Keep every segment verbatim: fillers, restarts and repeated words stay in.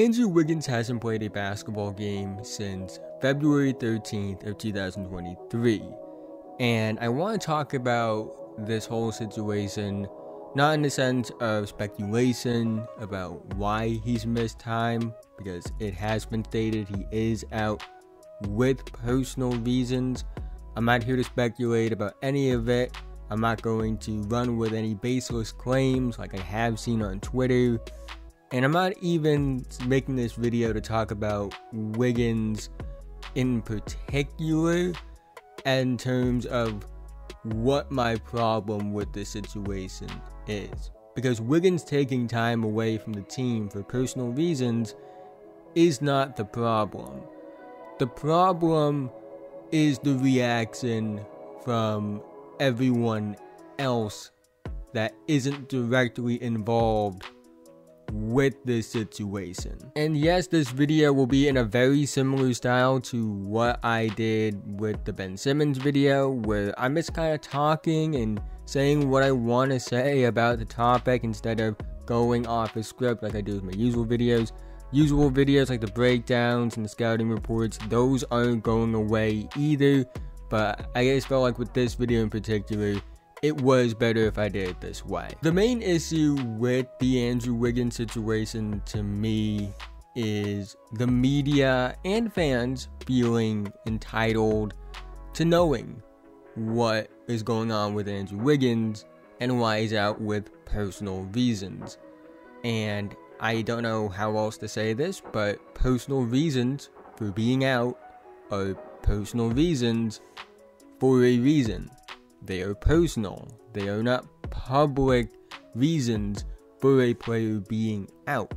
Andrew Wiggins hasn't played a basketball game since February thirteenth of two thousand twenty-three, and I want to talk about this whole situation, not in the sense of speculation about why he's missed time, because it has been stated he is out with personal reasons. I'm not here to speculate about any of it. I'm not going to run with any baseless claims like I have seen on Twitter. And I'm not even making this video to talk about Wiggins in particular in terms of what my problem with this situation is. Because Wiggins taking time away from the team for personal reasons is not the problem. The problem is the reaction from everyone else that isn't directly involved with this situation. And yes, this video will be in a very similar style to what I did with the Ben Simmons video, where I'm just kind of talking and saying what I want to say about the topic instead of going off a script like I do with my usual videos. Usual videos like the breakdowns and the scouting reports, those aren't going away either, but I just felt like with this video in particular, it was better if I did it this way. The main issue with the Andrew Wiggins situation to me is the media and fans feeling entitled to knowing what is going on with Andrew Wiggins and why he's out with personal reasons. And I don't know how else to say this, but personal reasons for being out are personal reasons for a reason. They are personal. They are not public reasons for a player being out.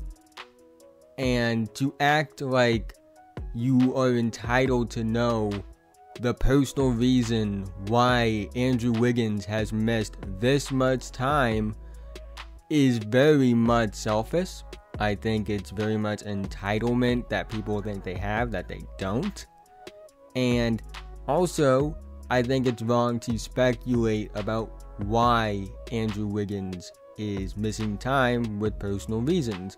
And to act like you are entitled to know the personal reason why Andrew Wiggins has missed this much time is very much selfish. I think it's very much entitlement that people think they have that they don't. And also, I think it's wrong to speculate about why Andrew Wiggins is missing time with personal reasons.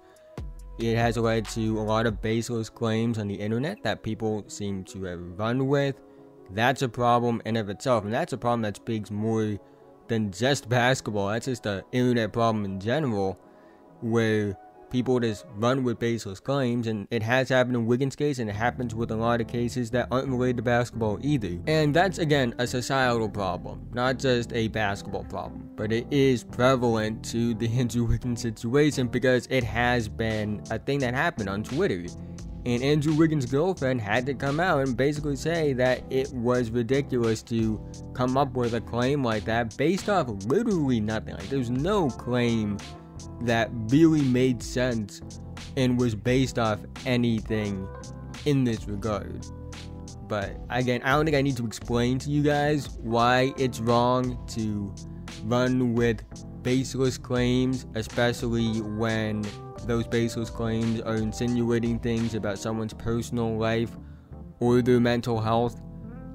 It has led to a lot of baseless claims on the internet that people seem to have run with. That's a problem in and of itself, and that's a problem that speaks more than just basketball. That's just an internet problem in general, where people just run with baseless claims, and it has happened in Wiggins' case, and it happens with a lot of cases that aren't related to basketball either. And that's, again, a societal problem, not just a basketball problem, but it is prevalent to the Andrew Wiggins situation because it has been a thing that happened on Twitter. And Andrew Wiggins' girlfriend had to come out and basically say that it was ridiculous to come up with a claim like that based off literally nothing. Like, there's no claim that really made sense and was based off anything in this regard. But again, I don't think I need to explain to you guys why it's wrong to run with baseless claims, especially when those baseless claims are insinuating things about someone's personal life or their mental health.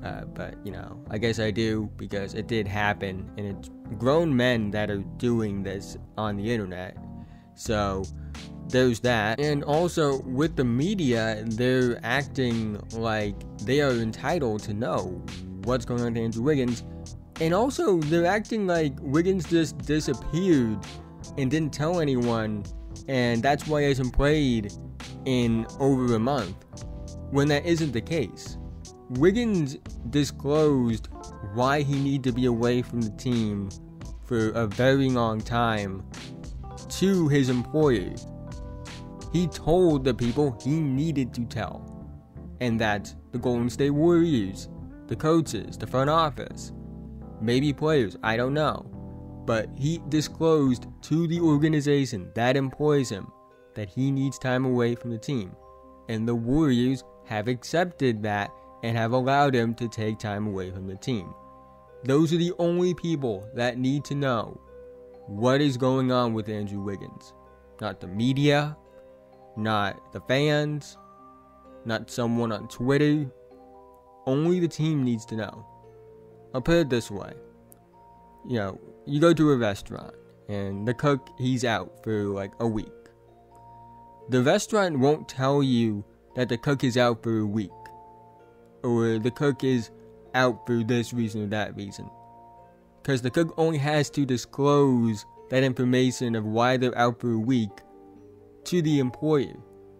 Uh, but, you know, I guess I do, because it did happen, and it's grown men that are doing this on the internet. So there's that. And also with the media, they're acting like they are entitled to know what's going on with Andrew Wiggins. And also they're acting like Wiggins just disappeared and didn't tell anyone, and that's why he hasn't played in over a month, when that isn't the case. Wiggins disclosed why he needed to be away from the team for a very long time to his employer. He told the people he needed to tell, and that's the Golden State Warriors, the coaches, the front office, maybe players, I don't know. But he disclosed to the organization that employs him that he needs time away from the team, and the Warriors have accepted that and have allowed him to take time away from the team. Those are the only people that need to know what is going on with Andrew Wiggins. Not the media, not the fans, not someone on Twitter. Only the team needs to know. I'll put it this way. You know, you go to a restaurant and the cook, he's out for like a week. The restaurant won't tell you that the cook is out for a week, or the cook is out for this reason or that reason, because the cook only has to disclose that information of why they're out for a week to the employer,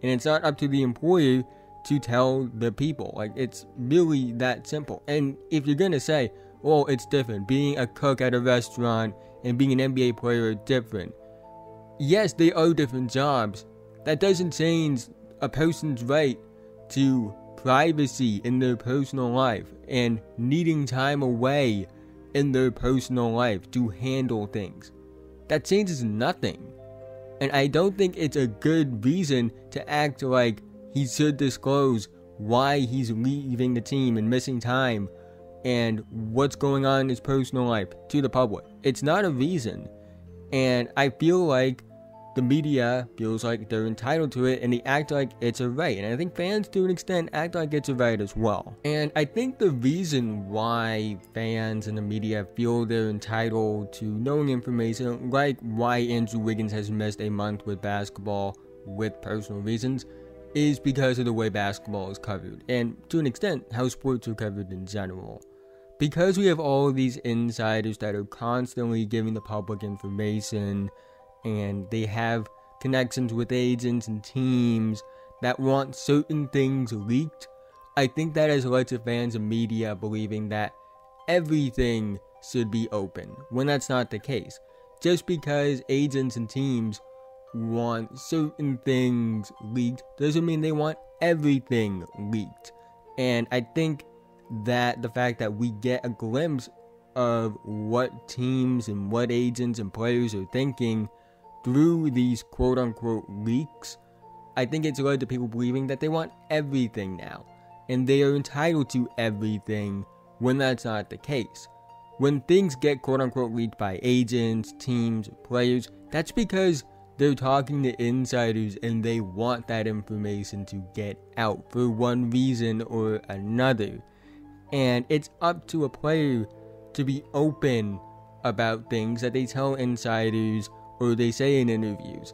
and it's not up to the employer to tell the people. Like, it's really that simple. And if you're gonna say, well, it's different, being a cook at a restaurant and being an N B A player are different, yes, they are different jobs. That doesn't change a person's right to privacy in their personal life and needing time away in their personal life to handle things. That changes nothing. And I don't think it's a good reason to act like he should disclose why he's leaving the team and missing time and what's going on in his personal life to the public. It's not a reason. And I feel like the media feels like they're entitled to it, and they act like it's a right. And I think fans, to an extent, act like it's a right as well. And I think the reason why fans and the media feel they're entitled to knowing information, like why Andrew Wiggins has missed a month with basketball with personal reasons, is because of the way basketball is covered, and to an extent, how sports are covered in general. Because we have all these insiders that are constantly giving the public information, and they have connections with agents and teams that want certain things leaked, I think that has led to fans and media believing that everything should be open, when that's not the case. Just because agents and teams want certain things leaked doesn't mean they want everything leaked. And I think that the fact that we get a glimpse of what teams and what agents and players are thinking through these quote-unquote leaks, I think it's led to people believing that they want everything now, and they are entitled to everything, when that's not the case. When things get quote-unquote leaked by agents, teams, players, that's because they're talking to insiders and they want that information to get out for one reason or another. And it's up to a player to be open about things that they tell insiders or they say in interviews.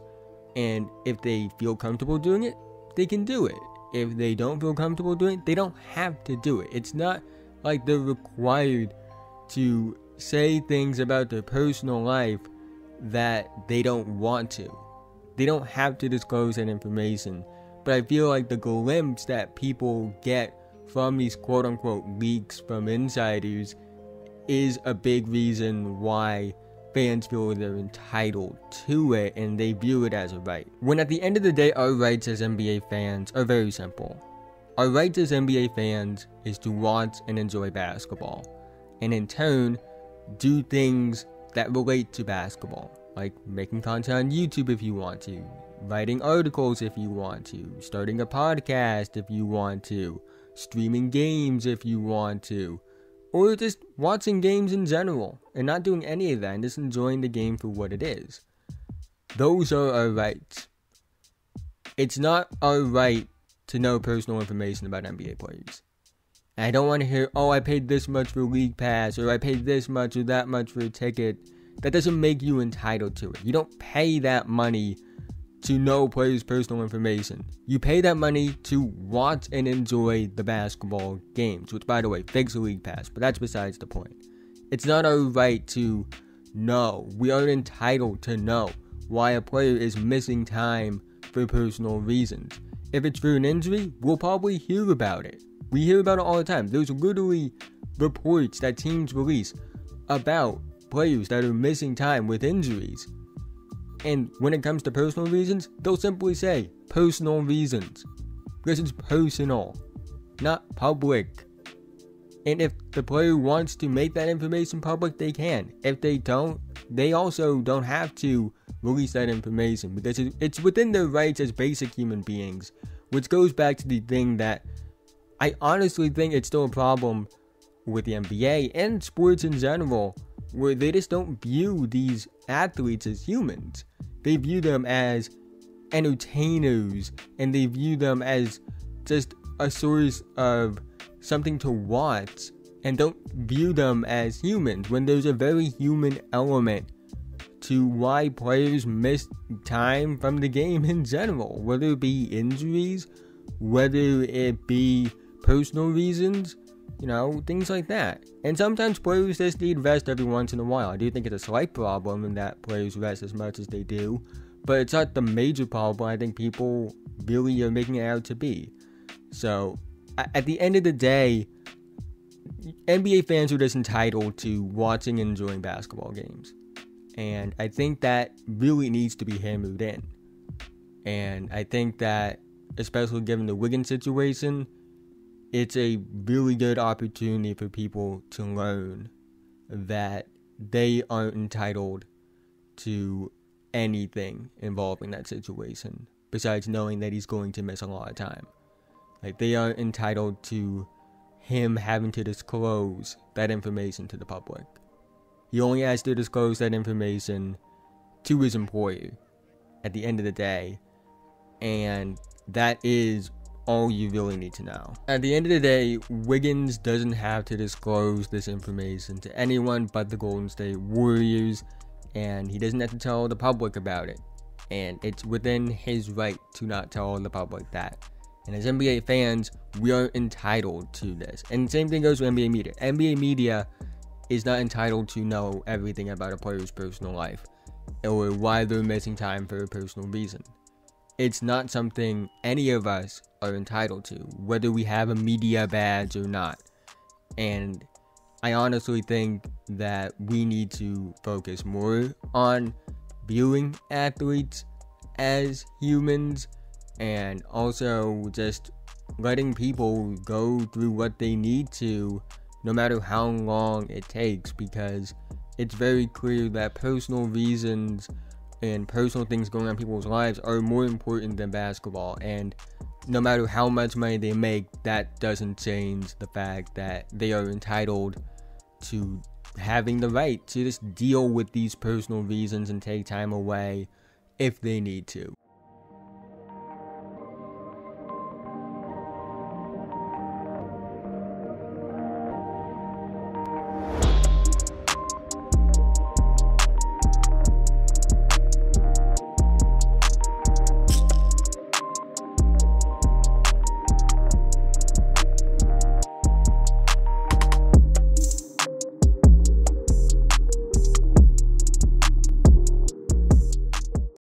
And if they feel comfortable doing it, they can do it. If they don't feel comfortable doing it, they don't have to do it. It's not like they're required to say things about their personal life that they don't want to. They don't have to disclose that information. But I feel like the glimpse that people get from these quote-unquote leaks from insiders is a big reason why fans feel they're entitled to it and they view it as a right. When at the end of the day, our rights as N B A fans are very simple. Our rights as N B A fans is to watch and enjoy basketball, and in turn, do things that relate to basketball, like making content on YouTube if you want to, writing articles if you want to, starting a podcast if you want to, streaming games if you want to, or just watching games in general and not doing any of that and just enjoying the game for what it is. Those are our rights. It's not our right to know personal information about N B A players. And I don't want to hear, oh, I paid this much for league pass, or I paid this much or that much for a ticket. That doesn't make you entitled to it. You don't pay that money to know players' personal information. You pay that money to watch and enjoy the basketball games, which, by the way, fix the league pass, but that's besides the point. It's not our right to know. We aren't entitled to know why a player is missing time for personal reasons. If it's for an injury, we'll probably hear about it. We hear about it all the time. There's literally reports that teams release about players that are missing time with injuries. And when it comes to personal reasons, they'll simply say personal reasons, because it's personal, not public. And if the player wants to make that information public, they can. If they don't, they also don't have to release that information, because it's within their rights as basic human beings, which goes back to the thing that I honestly think it's still a problem with the N B A and sports in general, where they just don't view these athletes as humans. They view them as entertainers, and they view them as just a source of something to watch, and don't view them as humans, when there's a very human element to why players miss time from the game in general, whether it be injuries, whether it be personal reasons, you know, things like that. And sometimes players just need rest every once in a while. I do think it's a slight problem in that players rest as much as they do, but it's not the major problem I think people really are making it out to be. So, at the end of the day, N B A fans are just entitled to watching and enjoying basketball games. And I think that really needs to be hammered in. And I think that, especially given the Wiggins situation, it's a really good opportunity for people to learn that they aren't entitled to anything involving that situation, besides knowing that he's going to miss a lot of time. Like, they aren't entitled to him having to disclose that information to the public. He only has to disclose that information to his employer at the end of the day, and that is all you really need to know. At the end of the day, Wiggins doesn't have to disclose this information to anyone but the Golden State Warriors, and he doesn't have to tell the public about it. And it's within his right to not tell the public that. And as N B A fans, we are entitled to this. And the same thing goes with N B A media. N B A media is not entitled to know everything about a player's personal life or why they're missing time for a personal reason. It's not something any of us are entitled to, whether we have a media badge or not. And I honestly think that we need to focus more on viewing athletes as humans, and also just letting people go through what they need to, no matter how long it takes, because it's very clear that personal reasons and personal things going on in people's lives are more important than basketball. And no matter how much money they make, that doesn't change the fact that they are entitled to having the right to just deal with these personal reasons and take time away if they need to.